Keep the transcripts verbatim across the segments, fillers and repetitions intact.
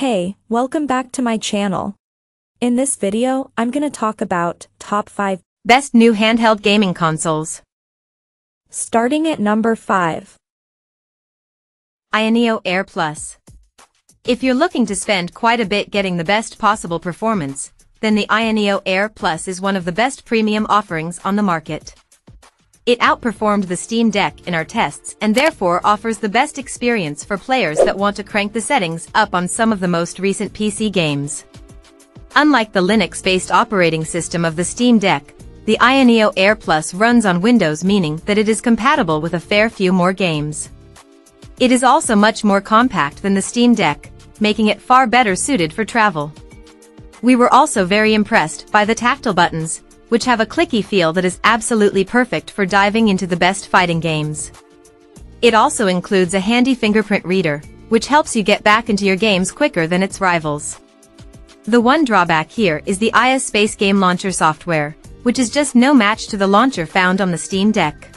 Hey, welcome back to my channel. In this video, I'm gonna talk about top five best new handheld gaming consoles. Starting at number five. AyaNeo Air Plus. If you're looking to spend quite a bit getting the best possible performance, then the AyaNeo Air Plus is one of the best premium offerings on the market. It outperformed the Steam Deck in our tests and therefore offers the best experience for players that want to crank the settings up on some of the most recent P C games. Unlike the Linux-based operating system of the Steam Deck, the AyaNeo Air Plus runs on Windows, meaning that it is compatible with a fair few more games. It is also much more compact than the Steam Deck, making it far better suited for travel. We were also very impressed by the tactile buttons, which have a clicky feel that is absolutely perfect for diving into the best fighting games. It also includes a handy fingerprint reader, which helps you get back into your games quicker than its rivals. The one drawback here is the AyaSpace Game Launcher software, which is just no match to the launcher found on the Steam Deck.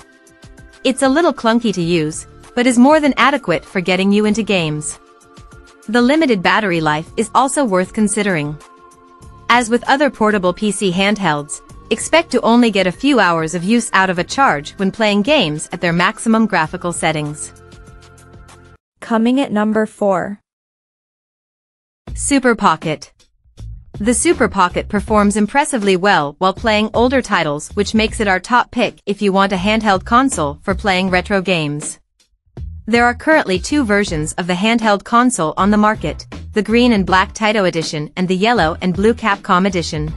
It's a little clunky to use, but is more than adequate for getting you into games. The limited battery life is also worth considering. As with other portable P C handhelds, expect to only get a few hours of use out of a charge when playing games at their maximum graphical settings. Coming at number four. Super Pocket. The Super Pocket performs impressively well while playing older titles, which makes it our top pick if you want a handheld console for playing retro games. There are currently two versions of the handheld console on the market, the green and black Taito edition and the yellow and blue Capcom edition.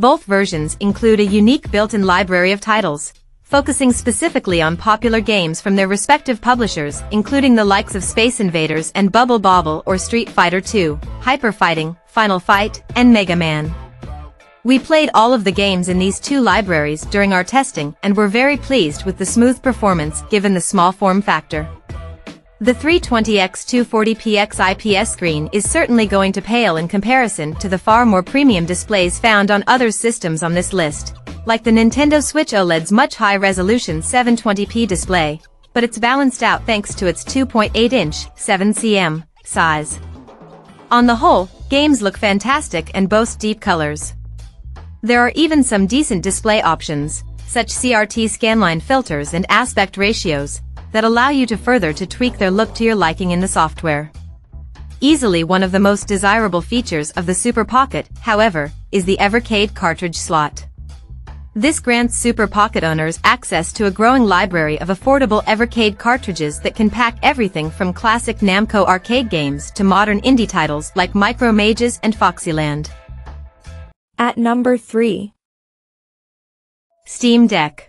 Both versions include a unique built-in library of titles, focusing specifically on popular games from their respective publishers, including the likes of Space Invaders and Bubble Bobble or Street Fighter two, Hyper Fighting, Final Fight, and Mega Man. We played all of the games in these two libraries during our testing and were very pleased with the smooth performance given the small form factor. The three twenty by two forty p x I P S screen is certainly going to pale in comparison to the far more premium displays found on other systems on this list, like the Nintendo Switch OLED's much high-resolution seven twenty p display, but it's balanced out thanks to its two point eight inch, seven centimeters, size. On the whole, games look fantastic and boast deep colors. There are even some decent display options, such C R T scanline filters and aspect ratios, that allow you to further to tweak their look to your liking in the software. Easily one of the most desirable features of the Super Pocket, however, is the Evercade cartridge slot. This grants Super Pocket owners access to a growing library of affordable Evercade cartridges that can pack everything from classic Namco arcade games to modern indie titles like Micro Mages and Foxyland. At number three. Steam Deck.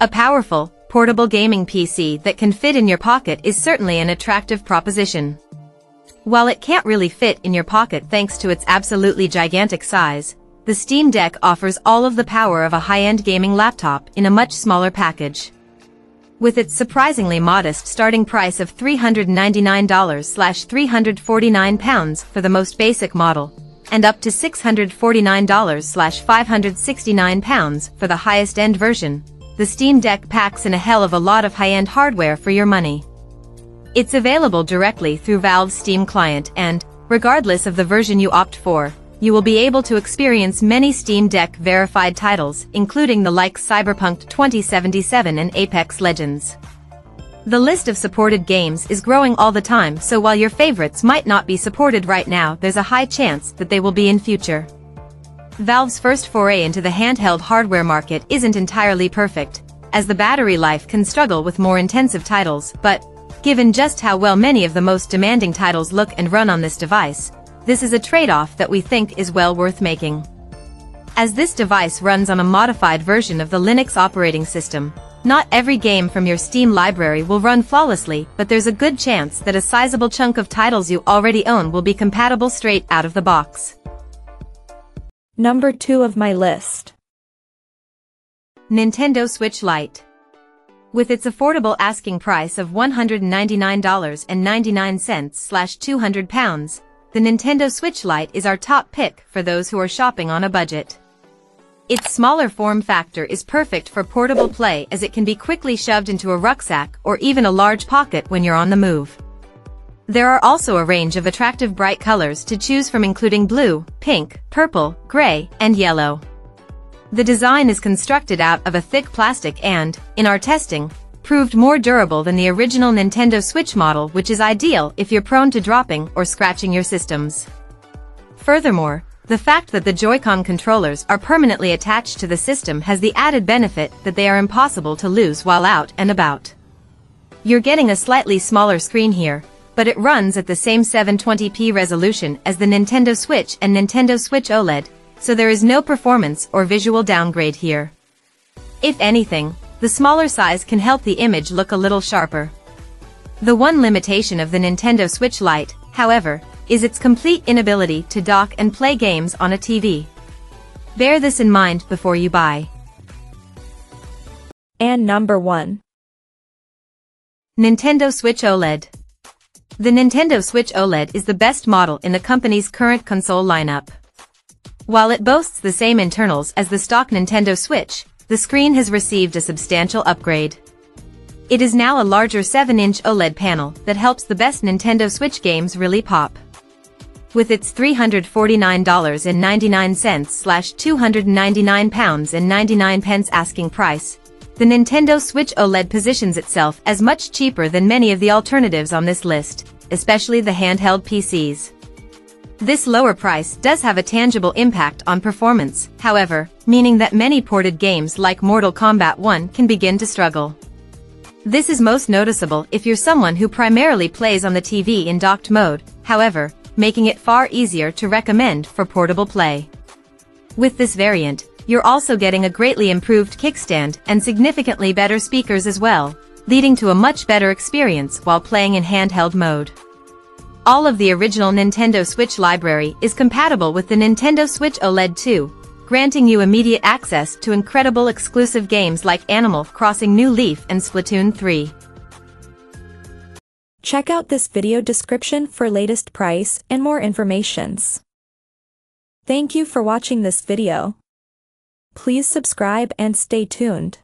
A powerful, portable gaming P C that can fit in your pocket is certainly an attractive proposition. While it can't really fit in your pocket thanks to its absolutely gigantic size, the Steam Deck offers all of the power of a high-end gaming laptop in a much smaller package. With its surprisingly modest starting price of three hundred ninety-nine to three hundred forty-nine pounds for the most basic model, and up to six hundred forty-nine to five hundred sixty-nine pounds for the highest-end version, the Steam Deck packs in a hell of a lot of high-end hardware for your money. It's available directly through Valve's Steam client and, regardless of the version you opt for, you will be able to experience many Steam Deck verified titles, including the likes Cyberpunk twenty seventy-seven and Apex Legends. The list of supported games is growing all the time, so while your favorites might not be supported right now, there's a high chance that they will be in future. Valve's first foray into the handheld hardware market isn't entirely perfect, as the battery life can struggle with more intensive titles, but, given just how well many of the most demanding titles look and run on this device, this is a trade-off that we think is well worth making. As this device runs on a modified version of the Linux operating system, not every game from your Steam library will run flawlessly, but there's a good chance that a sizable chunk of titles you already own will be compatible straight out of the box. Number two of my list. Nintendo Switch Lite. With its affordable asking price of one hundred ninety-nine dollars and ninety-nine cents to two hundred pounds, the Nintendo Switch Lite is our top pick for those who are shopping on a budget. Its smaller form factor is perfect for portable play, as it can be quickly shoved into a rucksack or even a large pocket when you're on the move. There are also a range of attractive bright colors to choose from, including blue, pink, purple, gray, and yellow. The design is constructed out of a thick plastic and, in our testing, proved more durable than the original Nintendo Switch model, which is ideal if you're prone to dropping or scratching your systems. Furthermore, the fact that the Joy-Con controllers are permanently attached to the system has the added benefit that they are impossible to lose while out and about. You're getting a slightly smaller screen here, but it runs at the same seven twenty p resolution as the Nintendo Switch and Nintendo Switch OLED, so there is no performance or visual downgrade here. If anything, the smaller size can help the image look a little sharper. The one limitation of the Nintendo Switch Lite, however, is its complete inability to dock and play games on a T V. Bear this in mind before you buy. And number one. Nintendo Switch OLED. The Nintendo Switch OLED is the best model in the company's current console lineup. While it boasts the same internals as the stock Nintendo Switch, the screen has received a substantial upgrade. It is now a larger seven inch OLED panel that helps the best Nintendo Switch games really pop. With its three hundred forty-nine dollars and ninety-nine cents slash two hundred ninety-nine pounds and ninety-nine pence asking price, the Nintendo Switch OLED positions itself as much cheaper than many of the alternatives on this list, especially the handheld P Cs. This lower price does have a tangible impact on performance, however, meaning that many ported games like Mortal Kombat one can begin to struggle. This is most noticeable if you're someone who primarily plays on the T V in docked mode, however, making it far easier to recommend for portable play. With this variant, you're also getting a greatly improved kickstand and significantly better speakers as well, leading to a much better experience while playing in handheld mode. All of the original Nintendo Switch library is compatible with the Nintendo Switch OLED too, granting you immediate access to incredible exclusive games like Animal Crossing: New Leaf and Splatoon three. Check out this video description for latest price and more informations. Thank you for watching this video. Please subscribe and stay tuned.